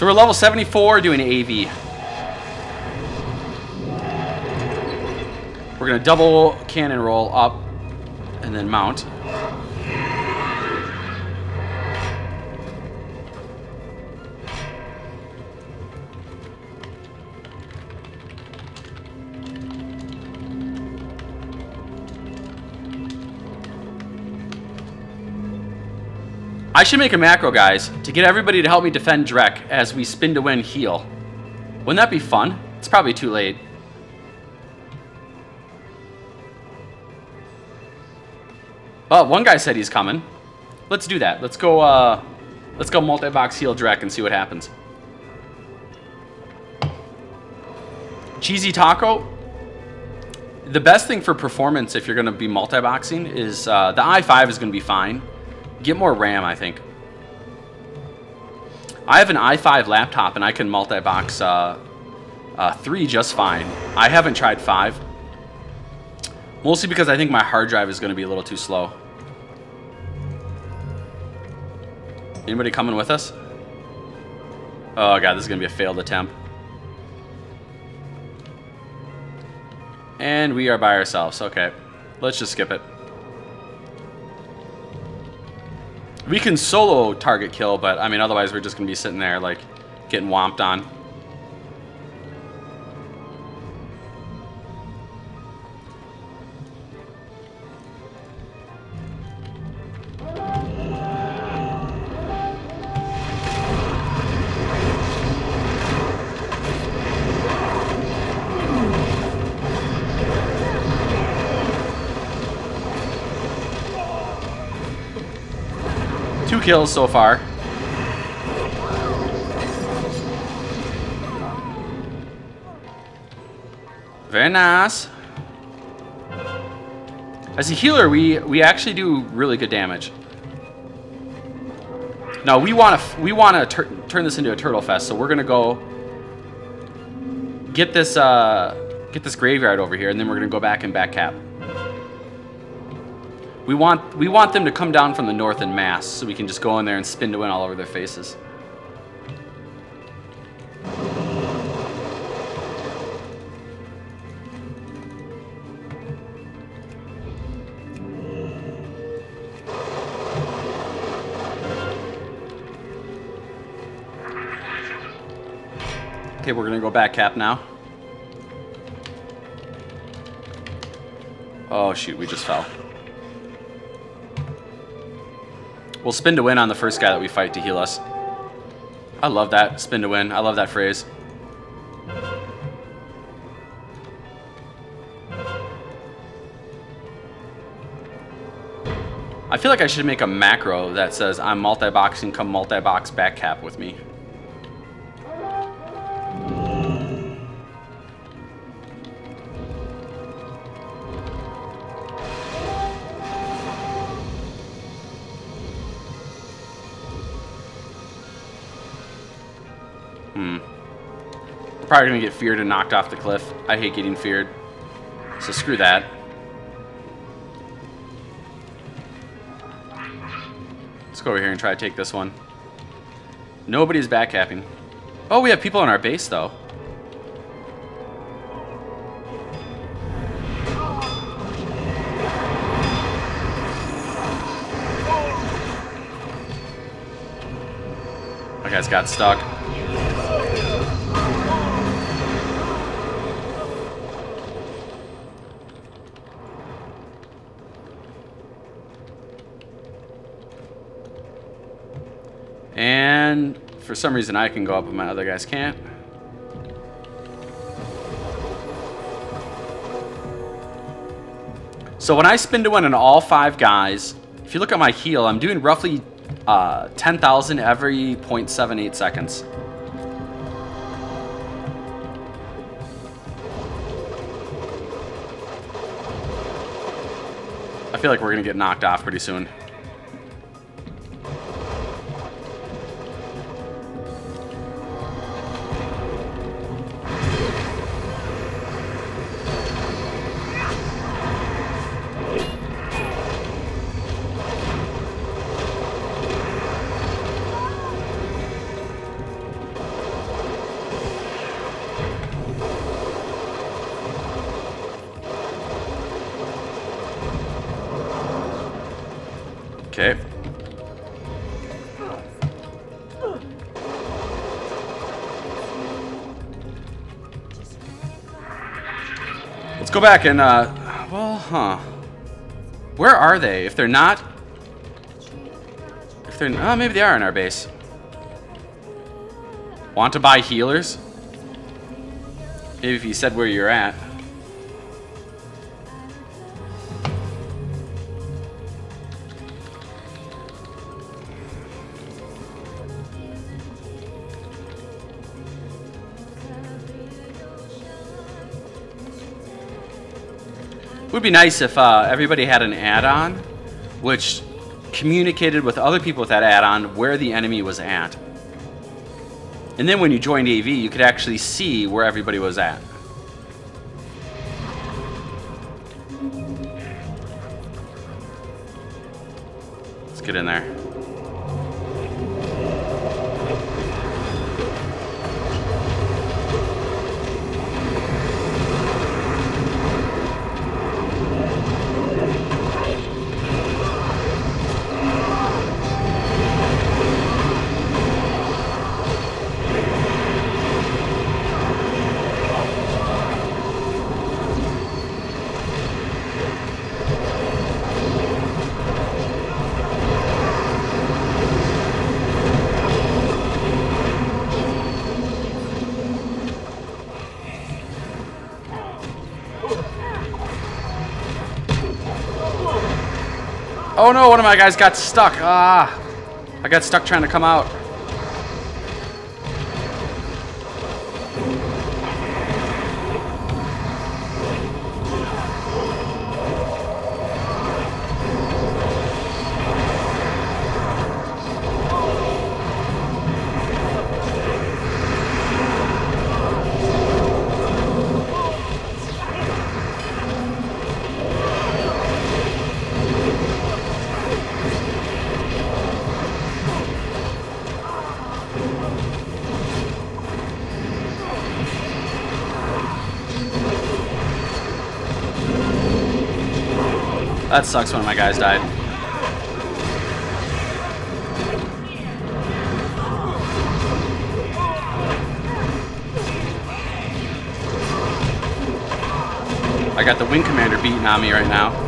So we're level 74 doing AV. We're gonna double cannon roll up and then mount. I should make a macro, guys, to get everybody to help me defend Drek as we spin to win heal. Wouldn't that be fun? It's probably too late. But one guy said he's coming. Let's do that. Let's go multi-box heal Drek and see what happens. Cheesy Taco. The best thing for performance if you're going to be multi-boxing is the i5 is going to be fine. Get more RAM, I think. I have an i5 laptop, and I can multi-box 3 just fine. I haven't tried 5. Mostly because I think my hard drive is going to be a little too slow. Anybody coming with us? Oh, God, this is going to be a failed attempt. And we are by ourselves. Okay, let's just skip it. We can solo target kill, but I mean, otherwise we're just gonna be sitting there like getting whomped on. Kills so far. Very nice. As a healer, we actually do really good damage. Now we want to turn this into a turtle fest, so we're gonna go get this graveyard over here, and then we're gonna go back and back cap. We want them to come down from the north in mass, so we can just go in there and spin to win all over their faces. Okay, we're gonna go back cap now. Oh shoot, we just fell. We'll spin to win on the first guy that we fight to heal us. I love that, spin to win. I love that phrase. I feel like I should make a macro that says, I'm multi-boxing, come multi-box back cap with me. Probably gonna get feared and knocked off the cliff. I hate getting feared, so screw that. Let's go over here and try to take this one. Nobody's backcapping. Oh, we have people on our base though. That guy's got stuck. And for some reason I can go up, but my other guys can't. So when I spin to win on all 5 guys, if you look at my heal, I'm doing roughly 10,000 every 0.78 seconds. I feel like we're gonna get knocked off pretty soon. Okay. Let's go back and, well, huh. Where are they? If they're not... If they're... Oh, maybe they are in our base. Want to buy healers? Maybe if you said where you're at. It would be nice if everybody had an add-on which communicated with other people with that add-on where the enemy was at. And then when you joined AV, you could actually see where everybody was at. Let's get in there. Oh no, one of my guys got stuck. Ah, I got stuck trying to come out. That sucks, one of my guys died. I got the wing commander beating on me right now.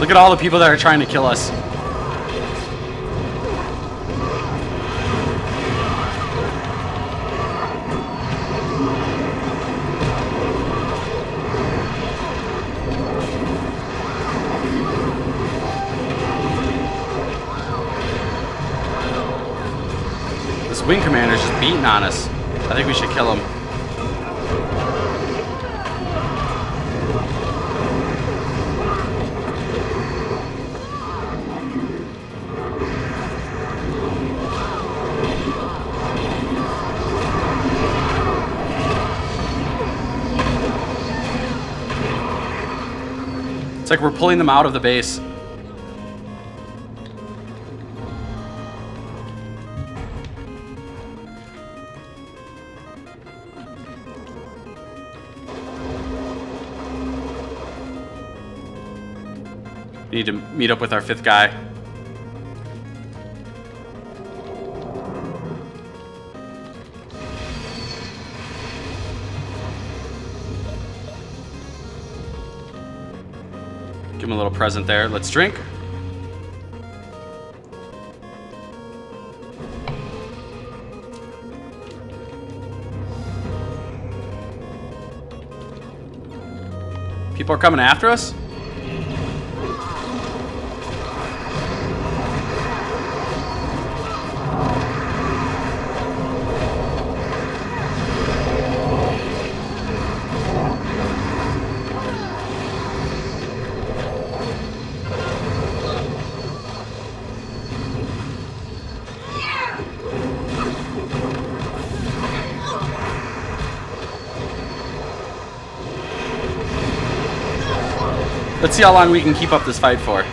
Look at all the people that are trying to kill us. This wing commander's just beating on us. I think we should kill him. Like we're pulling them out of the base. We need to meet up with our fifth guy. Give him a little present there. Let's drink. People are coming after us? Let's see how long we can keep up this fight for.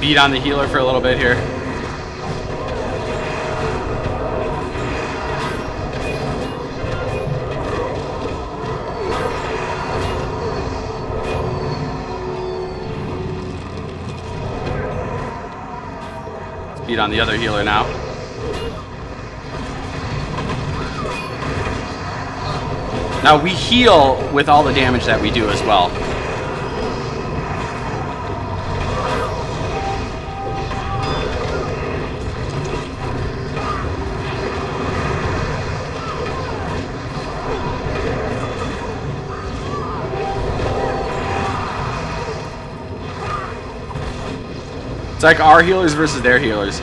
Beat on the healer for a little bit here. Let's beat on the other healer now. Now we heal with all the damage that we do as well. It's like our healers versus their healers.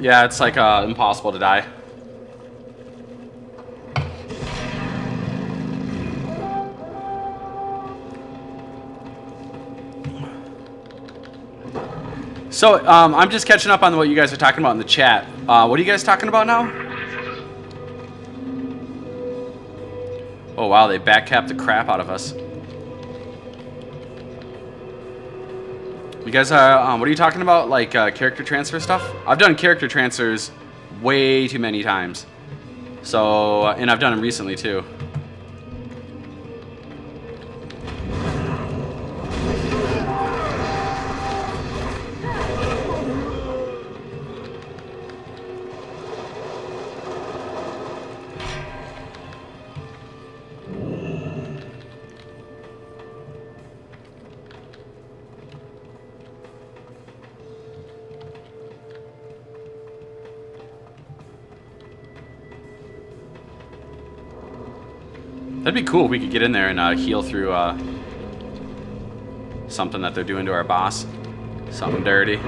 Yeah, it's like impossible to die. So I'm just catching up on what you guys are talking about in the chat. What are you guys talking about now? Oh wow, they backcapped the crap out of us. You guys are, what are you talking about? Like character transfer stuff? I've done character transfers way too many times. So, and I've done them recently too. That'd be cool if we could get in there and heal through something that they're doing to our boss. Something dirty.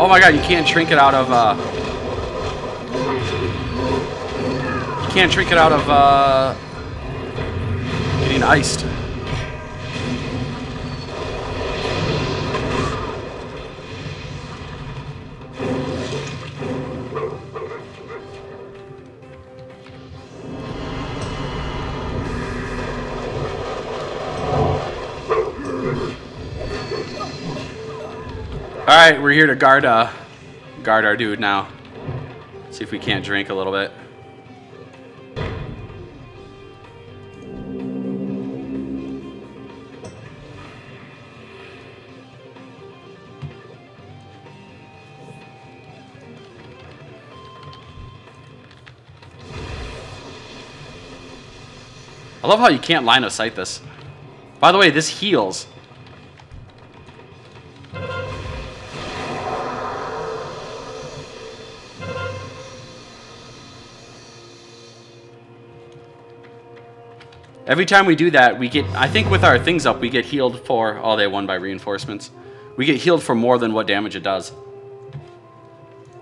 Oh my god, you can't drink it out of Can't drink it out of getting iced. All right, we're here to guard our dude now. See if we can't drink a little bit. I love how you can't line of sight this. By the way, this heals. Every time we do that, we get, I think with our things up, we get healed for, oh, they won by reinforcements. We get healed for more than what damage it does.